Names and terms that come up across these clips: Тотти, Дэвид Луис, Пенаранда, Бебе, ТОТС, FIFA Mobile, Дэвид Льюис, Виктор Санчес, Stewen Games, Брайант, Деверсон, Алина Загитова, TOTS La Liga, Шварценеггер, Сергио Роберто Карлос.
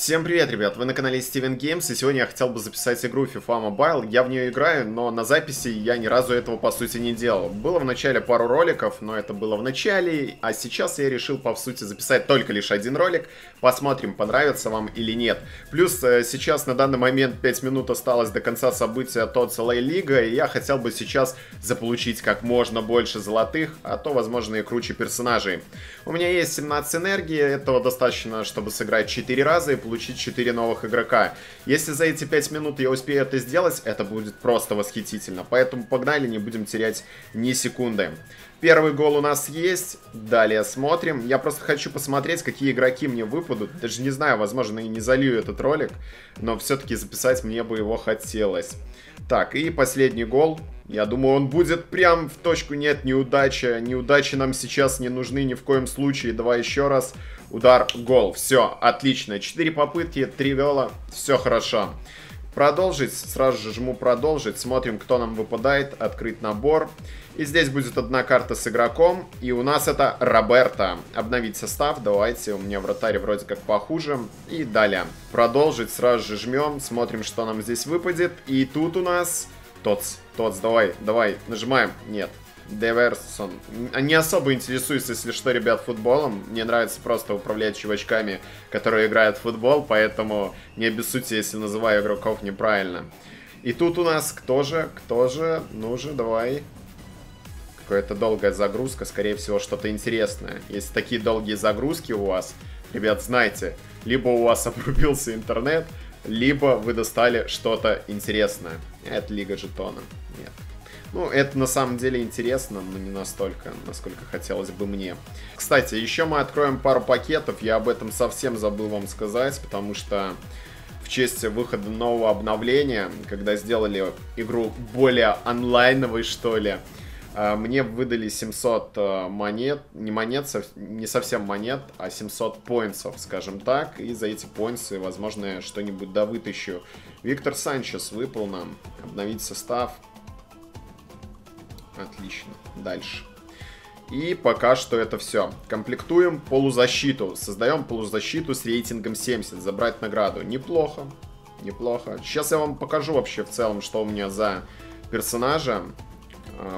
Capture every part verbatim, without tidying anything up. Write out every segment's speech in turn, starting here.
Всем привет, ребят! Вы на канале Stewen Games, и сегодня я хотел бы записать игру FIFA Mobile. Я в нее играю, но на записи я ни разу этого, по сути, не делал. Было в начале пару роликов, но это было в начале, а сейчас я решил, по сути, записать только лишь один ролик. Посмотрим, понравится вам или нет. Плюс сейчас, на данный момент, пять минут осталось до конца события ТОТС Ла Лига, и я хотел бы сейчас заполучить как можно больше золотых, а то, возможно, и круче персонажей. У меня есть семнадцать энергии, этого достаточно, чтобы сыграть четыре раза и получить четыре новых игрока. Если за эти пять минут я успею это сделать, это будет просто восхитительно. Поэтому погнали, не будем терять ни секунды. Первый гол у нас есть. Далее смотрим. Я просто хочу посмотреть, какие игроки мне выпадут. Даже не знаю, возможно, и не залью этот ролик, но все-таки записать мне бы его хотелось. Так, и последний гол. Я думаю, он будет прям в точку. Нет, неудача. Неудачи нам сейчас не нужны ни в коем случае. Давай еще раз. Удар, гол. Все, отлично. четыре попытки, три гола. Все хорошо. Продолжить. Сразу же жму продолжить. Смотрим, кто нам выпадает. Открыть набор. И здесь будет одна карта с игроком. И у нас это Роберто. Обновить состав. Давайте. У меня вратарь вроде как похуже. И далее. Продолжить. Сразу же жмем. Смотрим, что нам здесь выпадет. И тут у нас... ТОТС, ТОТС, давай, давай, нажимаем. Нет, Деверсон. Не особо интересуюсь, если что, ребят, футболом. Мне нравится просто управлять чувачками, которые играют в футбол, поэтому не обессудьте, если называю игроков неправильно. И тут у нас кто же, кто же, ну же, давай. Какая-то долгая загрузка, скорее всего, что-то интересное. Если такие долгие загрузки у вас, ребят, знайте, либо у вас обрубился интернет, либо вы достали что-то интересное. Это Лига Жетона. Нет. Ну, это на самом деле интересно, но не настолько, насколько хотелось бы мне. Кстати, еще мы откроем пару пакетов. Я об этом совсем забыл вам сказать, потому что в честь выхода нового обновления, когда сделали игру более онлайновой, что ли, мне выдали семьсот монет, не монет, не совсем монет, а семьсот поинтсов, скажем так. И за эти поинтсы, возможно, я что-нибудь довытащу. Виктор Санчес выпал нам. Обновить состав. Отлично. Дальше. И пока что это все. Комплектуем полузащиту. Создаем полузащиту с рейтингом семьдесят. Забрать награду. Неплохо. Неплохо. Сейчас я вам покажу вообще в целом, что у меня за персонажа.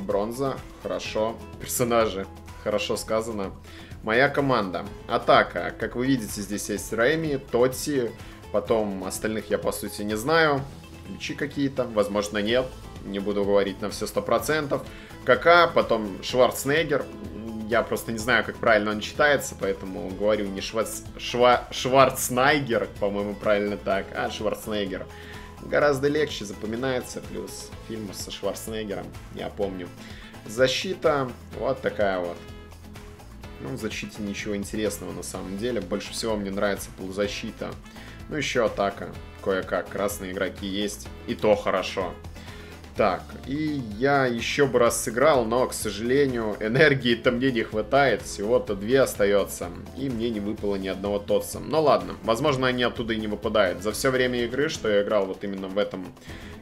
Бронза, хорошо. Персонажи, хорошо сказано. Моя команда. Атака. Как вы видите, здесь есть Рэми, Тотти. Потом остальных я, по сути, не знаю. Ключи какие-то. Возможно, нет. Не буду говорить на все сто процентов. Кака, потом Шварценеггер. Я просто не знаю, как правильно он читается, поэтому говорю не Шварц... Шва... Шварценеггер, по-моему, правильно так, а Шварценеггер. Гораздо легче запоминается, плюс фильм со Шварценеггером, я помню. Защита вот такая вот. Ну, в защите ничего интересного на самом деле. Больше всего мне нравится полузащита. Ну, еще атака. Кое-как. Красные игроки есть. И то хорошо. Так, и я еще бы раз сыграл, но, к сожалению, энергии-то мне не хватает. Всего-то две остается. И мне не выпало ни одного тотса. Ну ладно, возможно, они оттуда и не выпадают. За все время игры, что я играл вот именно в этом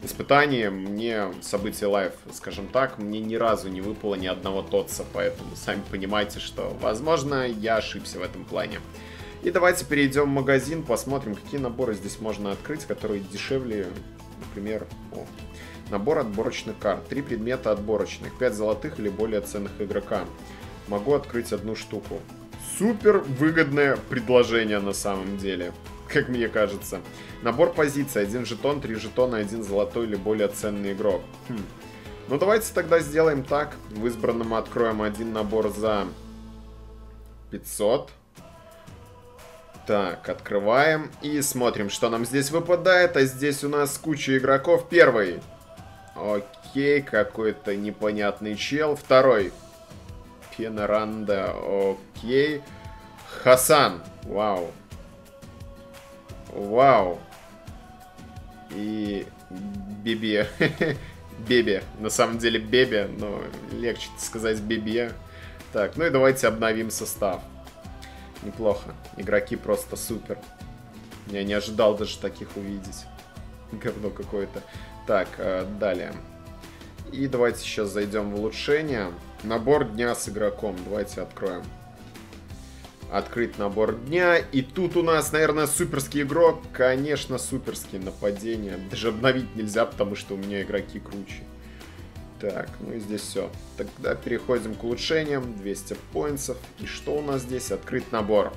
испытании, мне события лайф, скажем так, мне ни разу не выпало ни одного тотса. Поэтому сами понимаете, что, возможно, я ошибся в этом плане. И давайте перейдем в магазин, посмотрим, какие наборы здесь можно открыть, которые дешевле, например... О. Набор отборочных карт. Три предмета отборочных. Пять золотых или более ценных игрока. Могу открыть одну штуку. Супер выгодное предложение на самом деле. Как мне кажется. Набор позиций. Один жетон, три жетона, один золотой или более ценный игрок. Хм. Ну давайте тогда сделаем так. В избранном откроем один набор за пятьсот. Так, открываем. И смотрим, что нам здесь выпадает. А здесь у нас куча игроков. Первый. Окей, какой-то непонятный чел. Второй. Пенаранда, окей. Хасан. Вау. Вау. И Бебе. Бебе. На самом деле Бебе, но легче сказать Бебе. Так, ну и давайте обновим состав. Неплохо. Игроки просто супер. Я не ожидал даже таких увидеть. Говно какое-то. Так, далее. И давайте сейчас зайдем в улучшение. Набор дня с игроком. Давайте откроем. Открыт набор дня. И тут у нас, наверное, суперский игрок. Конечно, суперские нападения. Даже обновить нельзя, потому что у меня игроки круче. Так, ну и здесь все. Тогда переходим к улучшениям. двести поинтсов. И что у нас здесь? Открыт набор.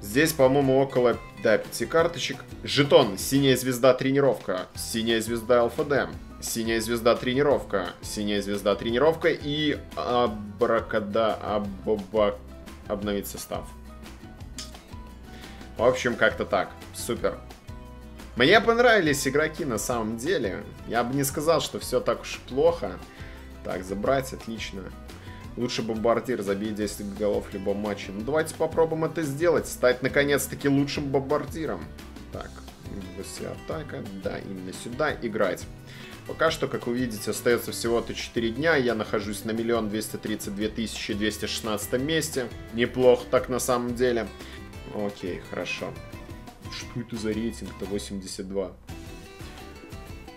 Здесь, по-моему, около, да, пяти карточек. Жетон. Синяя звезда тренировка. Синяя звезда ЛФД. Синяя звезда тренировка. Синяя звезда тренировка. И абракада... Абаба... Обновить состав. В общем, как-то так. Супер. Мне понравились игроки на самом деле. Я бы не сказал, что все так уж плохо. Так, забрать, отлично. Лучше бомбардир, забей десять голов в любом матче. Ну, давайте попробуем это сделать. Стать, наконец-таки, лучшим бомбардиром. Так, после атака. Да, именно сюда. Играть. Пока что, как вы видите, остается всего-то четыре дня. Я нахожусь на миллион двести тридцать две тысячи двести шестнадцать месте. Неплохо так на самом деле. Окей, хорошо. Что это за рейтинг-то? восемьдесят два.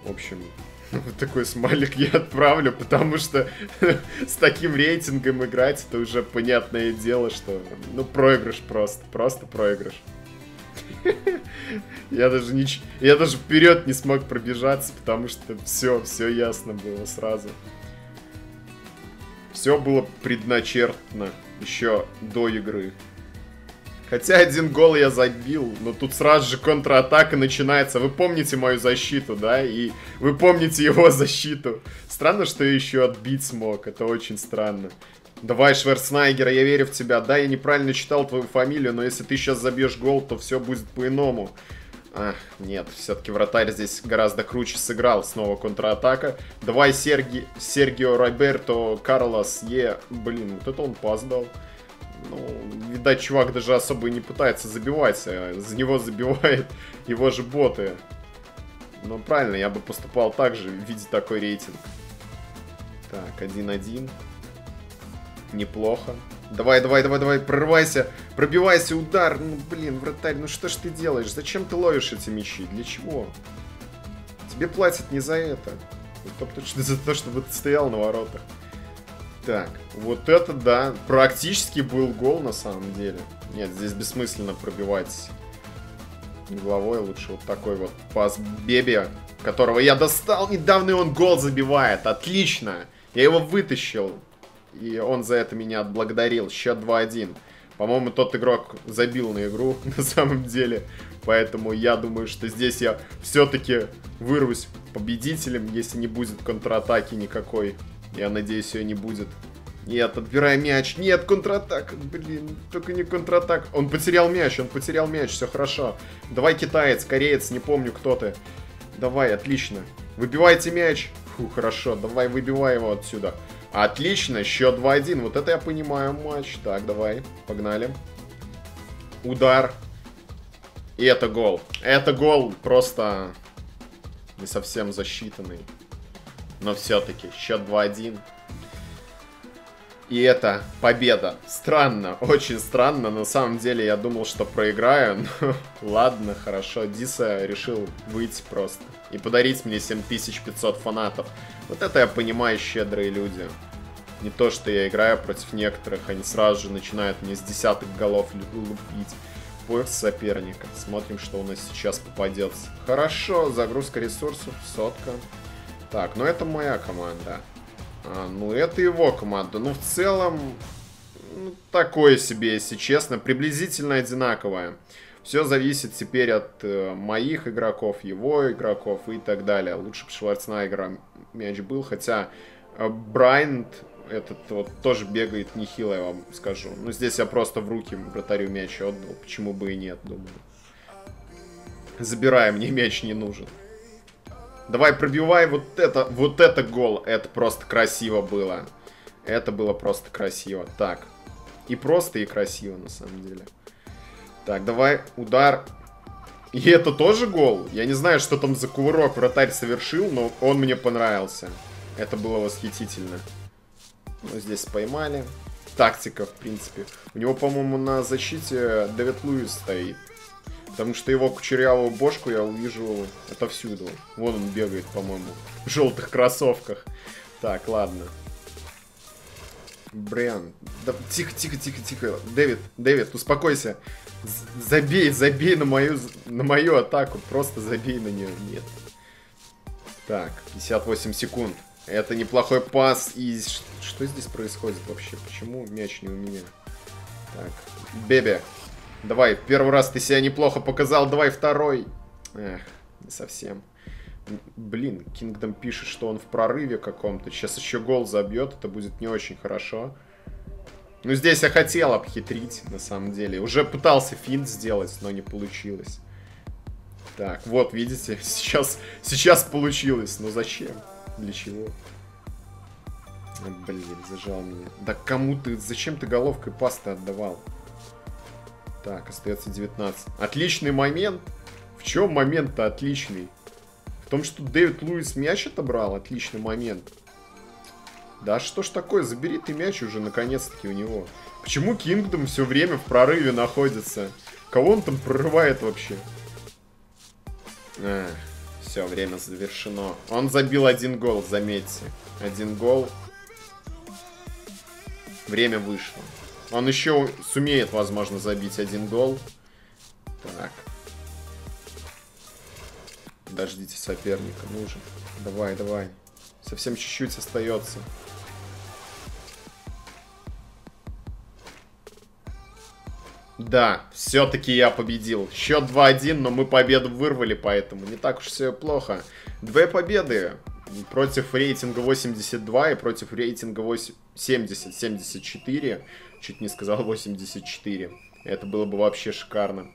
В общем, вот такой смайлик я отправлю, потому что с таким рейтингом играть, это уже понятное дело, что... Ну, проигрыш просто. Просто проигрыш. Я даже, не, я даже вперед не смог пробежаться, потому что все, все ясно было сразу. Все было предначертано еще до игры. Хотя один гол я забил, но тут сразу же контратака начинается. Вы помните мою защиту, да? И вы помните его защиту. Странно, что я еще отбить смог, это очень странно. Давай, Шварценеггер, я верю в тебя. Да, я неправильно читал твою фамилию, но если ты сейчас забьешь гол, то все будет по-иному. Ах, нет, все-таки вратарь здесь гораздо круче сыграл. Снова контратака. Давай, Серги... Сергио Роберто Карлос Е... Блин, вот это он опоздал. Ну, видать, чувак даже особо и не пытается забивать. А за него забивает его же боты. Ну, правильно, я бы поступал так же, в виде такой рейтинг. Так, один-один. Неплохо. Давай, давай, давай, давай, прорывайся. Пробивайся, удар. Ну, блин, вратарь, ну что ж ты делаешь? Зачем ты ловишь эти мячи? Для чего? Тебе платят не за это. Точно за то, чтобы ты стоял на воротах. Так, вот это да. Практически был гол на самом деле. Нет, здесь бессмысленно пробивать головой. Лучше вот такой вот пас Бебе, которого я достал. Недавно он гол забивает. Отлично. Я его вытащил. И он за это меня отблагодарил. Счет два-один. По-моему, тот игрок забил на игру на самом деле. Поэтому я думаю, что здесь я все-таки вырвусь победителем, если не будет контратаки никакой. Я надеюсь, ее не будет. Нет, отбирай мяч. Нет, контратак. Блин, только не контратак. Он потерял мяч, он потерял мяч. Все хорошо. Давай, китаец, кореец, не помню, кто ты. Давай, отлично. Выбивайте мяч. Фу, хорошо. Давай, выбивай его отсюда. Отлично, счет два-один. Вот это я понимаю матч. Так, давай, погнали. Удар. И это гол. Это гол просто не совсем засчитанный. Но все-таки счет два-один. И это победа. Странно, очень странно. На самом деле я думал, что проиграю. Но ладно, хорошо. Диса решил выйти просто. И подарить мне семь тысяч пятьсот фанатов. Вот это я понимаю, щедрые люди. Не то, что я играю против некоторых. Они сразу же начинают мне с десяток голов лупить. Поиск соперника. Смотрим, что у нас сейчас попадется. Хорошо, загрузка ресурсов, сотка. Так, ну это моя команда. А, ну, это его команда. Ну, в целом, ну, такое себе, если честно. Приблизительно одинаковое. Все зависит теперь от э, моих игроков, его игроков и так далее. Лучше бы Шварценеггера мяч был. Хотя э, Брайант этот вот тоже бегает нехило, я вам скажу. Ну, здесь я просто в руки вратарю мяч отдал. Почему бы и нет, думаю. Забирай, мне мяч не нужен. Давай, пробивай вот это, вот это гол. Это просто красиво было. Это было просто красиво. Так. И просто, и красиво, на самом деле. Так, давай, удар. И это тоже гол? Я не знаю, что там за кувырок вратарь совершил, но он мне понравился. Это было восхитительно. Ну, здесь поймали. Тактика, в принципе. У него, по-моему, на защите Дэвид Льюис стоит. Потому что его кучерявую бошку я увижу отовсюду. Вон он бегает, по-моему, в желтых кроссовках. Так, ладно. Бриан. Да, тихо, тихо, тихо, тихо. Дэвид, Дэвид, успокойся. Забей, забей на мою, на мою атаку. Просто забей на нее. Нет. Так, пятьдесят восемь секунд. Это неплохой пас. И что здесь происходит вообще? Почему мяч не у меня? Так, Бебе. Давай, первый раз ты себя неплохо показал. Давай второй. Эх, не совсем. Блин, Кингдом пишет, что он в прорыве каком-то. Сейчас еще гол забьет, это будет не очень хорошо. Ну, здесь я хотел обхитрить, на самом деле. Уже пытался финт сделать, но не получилось. Так, вот, видите, сейчас, сейчас получилось. Но зачем? Для чего? Блин, зажал меня. Да кому ты, зачем ты головкой пас-то отдавал? Так, остается девятнадцать. Отличный момент. В чем момент-то отличный? В том, что Дэвид Луис мяч отобрал. Отличный момент. Да что ж такое? Забери ты мяч уже наконец-таки у него. Почему Кингдом все время в прорыве находится? Кого он там прорывает вообще? А, все, время завершено. Он забил один гол, заметьте. Один гол. Время вышло. Он еще сумеет, возможно, забить один гол. Так. Подождите соперника, нужен. Давай, давай. Совсем чуть-чуть остается. Да, все-таки я победил. Счет два один, но мы победу вырвали, поэтому не так уж все плохо. Две победы против рейтинга восемьдесят два и против рейтинга семьдесят, семьдесят четыре. Чуть не сказал восемьдесят четыре. Это было бы вообще шикарно.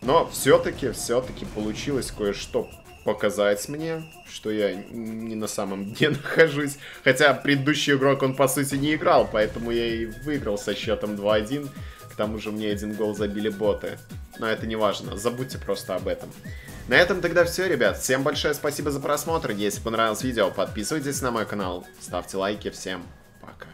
Но все-таки, все-таки получилось кое-что показать мне, что я не на самом дне нахожусь. Хотя предыдущий игрок, он по сути не играл, поэтому я и выиграл со счетом два один. К тому же мне один гол забили боты. Но это не важно, забудьте просто об этом. На этом тогда все, ребят. Всем большое спасибо за просмотр. Если понравилось видео, подписывайтесь на мой канал, ставьте лайки. Всем пока.